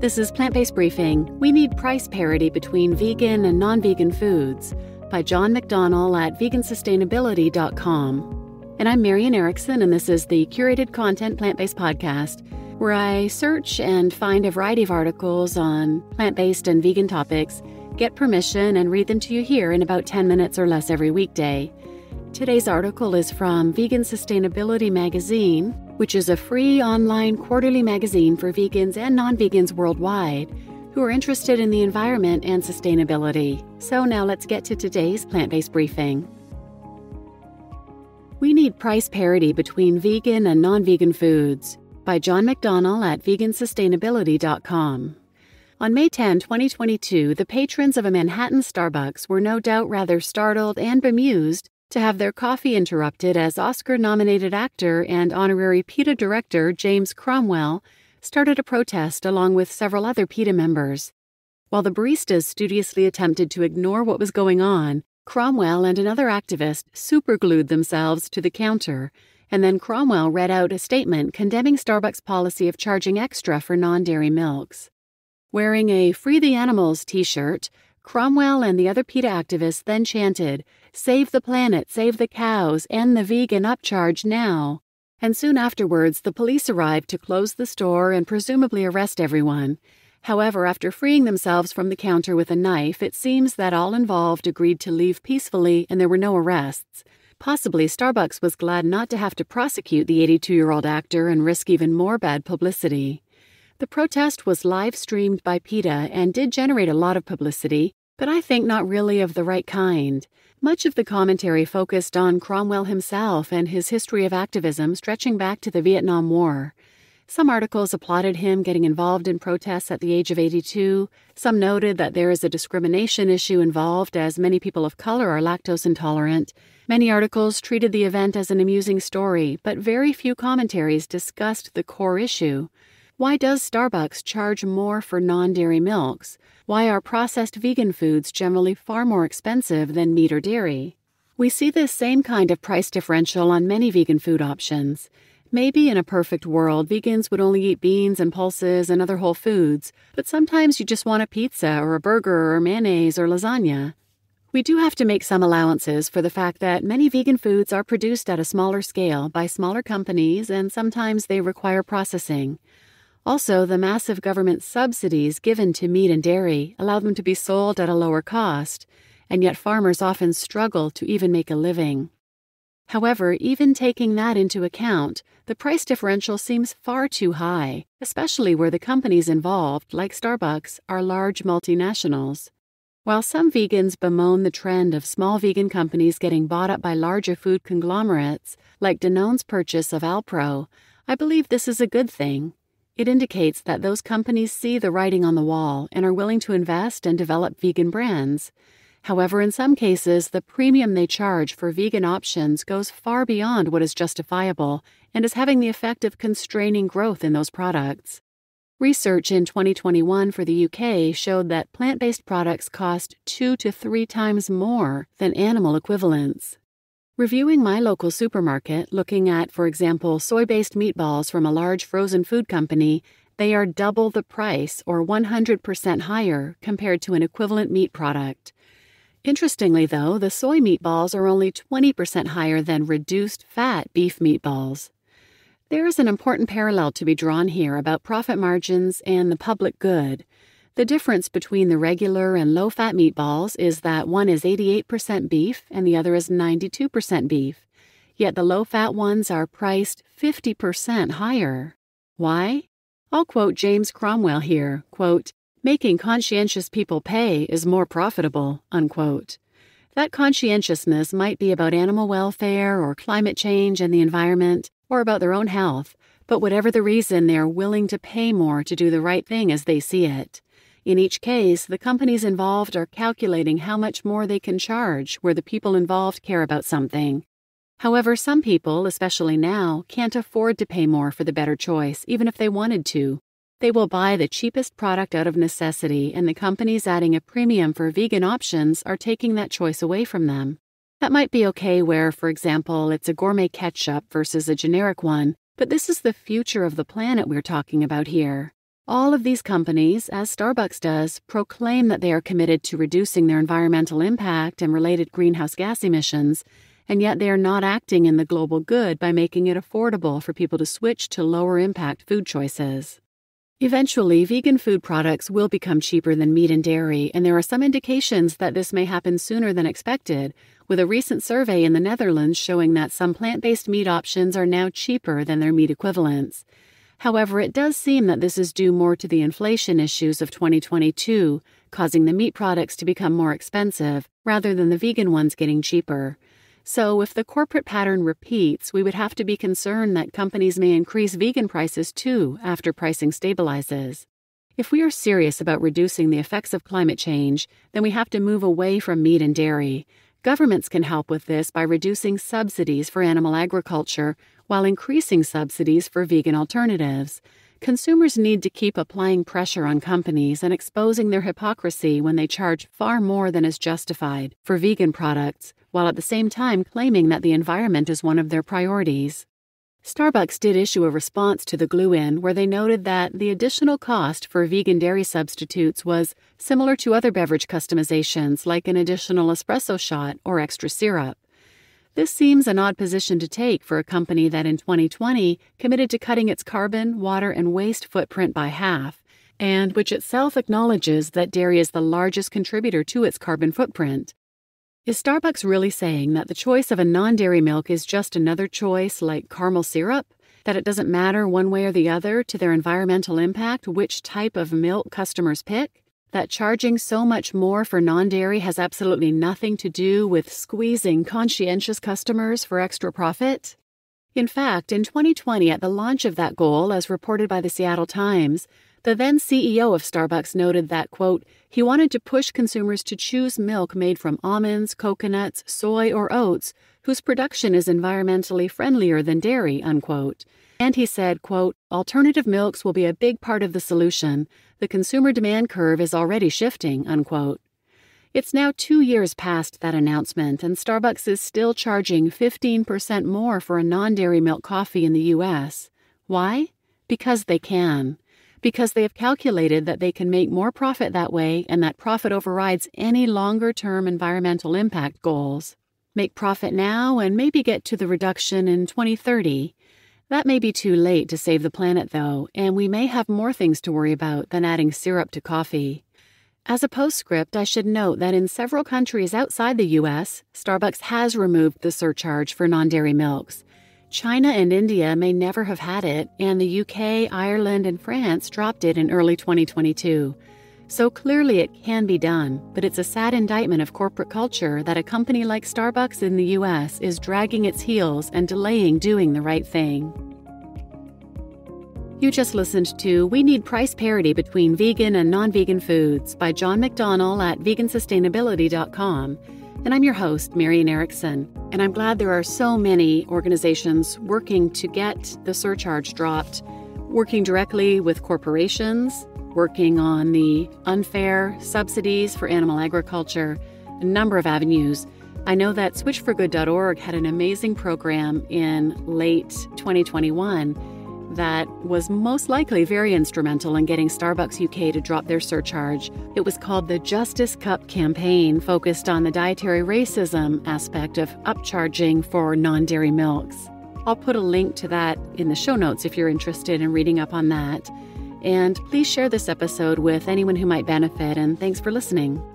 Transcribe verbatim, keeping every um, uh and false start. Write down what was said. This is Plant Based Briefing. We need price parity between vegan and non-vegan foods by John McDonnell at vegan sustainability dot com. And I'm Marian Erickson, and this is the curated content plant-based podcast where I search and find a variety of articles on plant-based and vegan topics, get permission, and read them to you here in about ten minutes or less every weekday. Today's article is from Vegan Sustainability Magazine, which is a free online quarterly magazine for vegans and non-vegans worldwide who are interested in the environment and sustainability. So now let's get to today's plant-based briefing. We need price parity between vegan and non-vegan foods by John McDonnell at vegan sustainability dot com. On May tenth, twenty twenty-two, the patrons of a Manhattan Starbucks were no doubt rather startled and bemused to have their coffee interrupted as Oscar-nominated actor and honorary PETA director James Cromwell started a protest along with several other PETA members. While the baristas studiously attempted to ignore what was going on, Cromwell and another activist superglued themselves to the counter, and then Cromwell read out a statement condemning Starbucks' policy of charging extra for non-dairy milks. Wearing a Free the Animals t-shirt, Cromwell and the other PETA activists then chanted, "Save the planet, save the cows, end the vegan upcharge now." And soon afterwards, the police arrived to close the store and presumably arrest everyone. However, after freeing themselves from the counter with a knife, it seems that all involved agreed to leave peacefully and there were no arrests. Possibly Starbucks was glad not to have to prosecute the eighty-two-year-old actor and risk even more bad publicity. The protest was live-streamed by PETA and did generate a lot of publicity, but I think not really of the right kind. Much of the commentary focused on Cromwell himself and his history of activism stretching back to the Vietnam War. Some articles applauded him getting involved in protests at the age of eighty-two. Some noted that there is a discrimination issue involved, as many people of color are lactose intolerant. Many articles treated the event as an amusing story, but very few commentaries discussed the core issue. Why does Starbucks charge more for non-dairy milks? Why are processed vegan foods generally far more expensive than meat or dairy? We see this same kind of price differential on many vegan food options. Maybe in a perfect world, vegans would only eat beans and pulses and other whole foods, but sometimes you just want a pizza or a burger or mayonnaise or lasagna. We do have to make some allowances for the fact that many vegan foods are produced at a smaller scale by smaller companies, and sometimes they require processing. Also, the massive government subsidies given to meat and dairy allow them to be sold at a lower cost, and yet farmers often struggle to even make a living. However, even taking that into account, the price differential seems far too high, especially where the companies involved, like Starbucks, are large multinationals. While some vegans bemoan the trend of small vegan companies getting bought up by larger food conglomerates, like Danone's purchase of Alpro, I believe this is a good thing. It indicates that those companies see the writing on the wall and are willing to invest and develop vegan brands. However, in some cases, the premium they charge for vegan options goes far beyond what is justifiable and is having the effect of constraining growth in those products. Research in twenty twenty-one for the U K showed that plant-based products cost two to three times more than animal equivalents. Reviewing my local supermarket, looking at, for example, soy-based meatballs from a large frozen food company, they are double the price or one hundred percent higher compared to an equivalent meat product. Interestingly, though, the soy meatballs are only twenty percent higher than reduced-fat beef meatballs. There is an important parallel to be drawn here about profit margins and the public good. The difference between the regular and low-fat meatballs is that one is eighty-eight percent beef and the other is ninety-two percent beef, yet the low-fat ones are priced fifty percent higher. Why? I'll quote James Cromwell here, quote, "Making conscientious people pay is more profitable," unquote. That conscientiousness might be about animal welfare or climate change and the environment, or about their own health, but whatever the reason, they are willing to pay more to do the right thing as they see it. In each case, the companies involved are calculating how much more they can charge where the people involved care about something. However, some people, especially now, can't afford to pay more for the better choice, even if they wanted to. They will buy the cheapest product out of necessity, and the companies adding a premium for vegan options are taking that choice away from them. That might be okay where, for example, it's a gourmet ketchup versus a generic one, but this is the future of the planet we're talking about here. All of these companies, as Starbucks does, proclaim that they are committed to reducing their environmental impact and related greenhouse gas emissions, and yet they are not acting in the global good by making it affordable for people to switch to lower-impact food choices. Eventually, vegan food products will become cheaper than meat and dairy, and there are some indications that this may happen sooner than expected, with a recent survey in the Netherlands showing that some plant-based meat options are now cheaper than their meat equivalents. However, it does seem that this is due more to the inflation issues of twenty twenty-two, causing the meat products to become more expensive, rather than the vegan ones getting cheaper. So, if the corporate pattern repeats, we would have to be concerned that companies may increase vegan prices too after pricing stabilizes. If we are serious about reducing the effects of climate change, then we have to move away from meat and dairy. Governments can help with this by reducing subsidies for animal agriculture while increasing subsidies for vegan alternatives. Consumers need to keep applying pressure on companies and exposing their hypocrisy when they charge far more than is justified for vegan products, while at the same time claiming that the environment is one of their priorities. Starbucks did issue a response to the glue-in where they noted that the additional cost for vegan dairy substitutes was similar to other beverage customizations like an additional espresso shot or extra syrup. This seems an odd position to take for a company that in twenty twenty committed to cutting its carbon, water, and waste footprint by half, and which itself acknowledges that dairy is the largest contributor to its carbon footprint. Is Starbucks really saying that the choice of a non-dairy milk is just another choice like caramel syrup? That it doesn't matter one way or the other to their environmental impact which type of milk customers pick? That charging so much more for non-dairy has absolutely nothing to do with squeezing conscientious customers for extra profit? In fact, in twenty twenty, at the launch of that goal, as reported by the Seattle Times, the then C E O of Starbucks noted that, quote, he wanted to push consumers to choose milk made from almonds, coconuts, soy, or oats, whose production is environmentally friendlier than dairy, unquote. And he said, quote, alternative milks will be a big part of the solution. The consumer demand curve is already shifting, unquote. It's now two years past that announcement, and Starbucks is still charging fifteen percent more for a non-dairy milk coffee in the U S Why? Because they can. Because they have calculated that they can make more profit that way and that profit overrides any longer-term environmental impact goals. Make profit now and maybe get to the reduction in twenty thirty. That may be too late to save the planet, though, and we may have more things to worry about than adding syrup to coffee. As a postscript, I should note that in several countries outside the U S, Starbucks has removed the surcharge for non-dairy milks. China and India may never have had it, and the U K, Ireland, and France dropped it in early twenty twenty-two. So clearly it can be done, but it's a sad indictment of corporate culture that a company like Starbucks in the U S is dragging its heels and delaying doing the right thing. You just listened to We Need Price Parity Between Vegan and Non-Vegan Foods by John McDonnell at vegan sustainability dot com. And I'm your host, Marian Erickson, and I'm glad there are so many organizations working to get the surcharge dropped, working directly with corporations, working on the unfair subsidies for animal agriculture, a number of avenues. I know that switch for good dot org had an amazing program in late twenty twenty-one that was most likely very instrumental in getting Starbucks U K to drop their surcharge. It was called the Justice Cup Campaign, focused on the dietary racism aspect of upcharging for non-dairy milks. I'll put a link to that in the show notes if you're interested in reading up on that. And please share this episode with anyone who might benefit, and thanks for listening.